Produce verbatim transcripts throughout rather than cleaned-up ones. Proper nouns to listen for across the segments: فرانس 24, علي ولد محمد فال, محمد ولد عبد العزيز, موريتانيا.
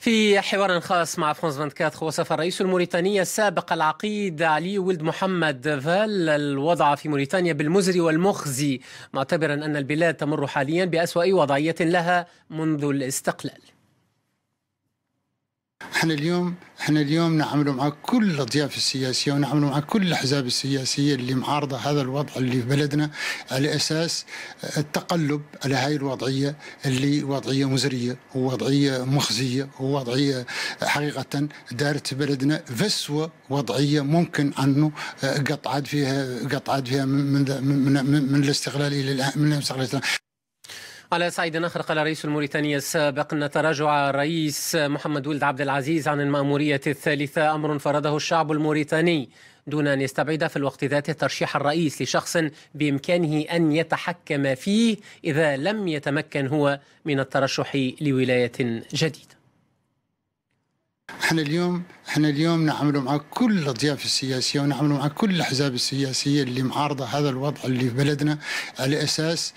في حوار خاص مع فرانس أربعة وعشرين وصف الرئيس الموريتاني السابق العقيد علي ولد محمد فال الوضع في موريتانيا بالمزري والمخزي، معتبرا أن البلاد تمر حاليا بأسوأ وضعية لها منذ الاستقلال. احنا اليوم احنا اليوم نعمل مع كل الاطياف السياسيه ونعمل مع كل الاحزاب السياسيه اللي معارضه هذا الوضع اللي في بلدنا على اساس التقلب على هاي الوضعيه اللي وضعيه مزريه ووضعيه مخزيه ووضعيه حقيقه دارت بلدنا فسوه وضعيه ممكن انه قطعت فيها قطعت فيها من من من, من الاستقلال الى الان من الاستقلال. على صعيد آخر، قال الرئيس الموريتاني السابق أن تراجع الرئيس محمد ولد عبد العزيز عن المأمورية الثالثة أمر فرضه الشعب الموريتاني دون أن يستبعد في الوقت ذاته ترشيح الرئيس لشخص بإمكانه أن يتحكم فيه إذا لم يتمكن هو من الترشح لولاية جديدة. احنا اليوم احنا اليوم نعمل مع كل الاطياف السياسيه ونعمل مع كل الاحزاب السياسيه اللي معارضه هذا الوضع اللي في بلدنا على اساس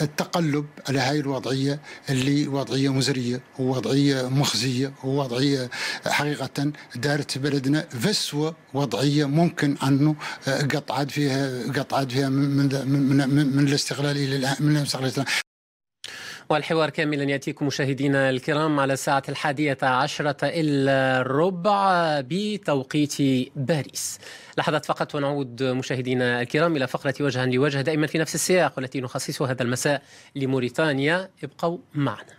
التقلب على هاي الوضعيه اللي وضعيه مزريه ووضعيه مخزيه ووضعيه حقيقه دارت بلدنا فسوه وضعيه ممكن انه قطعت فيها قطعت فيها من من من, من الاستقلال الى الان من الاستقلال. والحوار كاملا يأتيكم مشاهدينا الكرام على الساعة الحادية عشرة إلا الربع بتوقيت باريس. لحظات فقط ونعود مشاهدينا الكرام إلى فقرة وجها لوجه دائما في نفس السياق والتي نخصصها هذا المساء لموريتانيا، ابقوا معنا.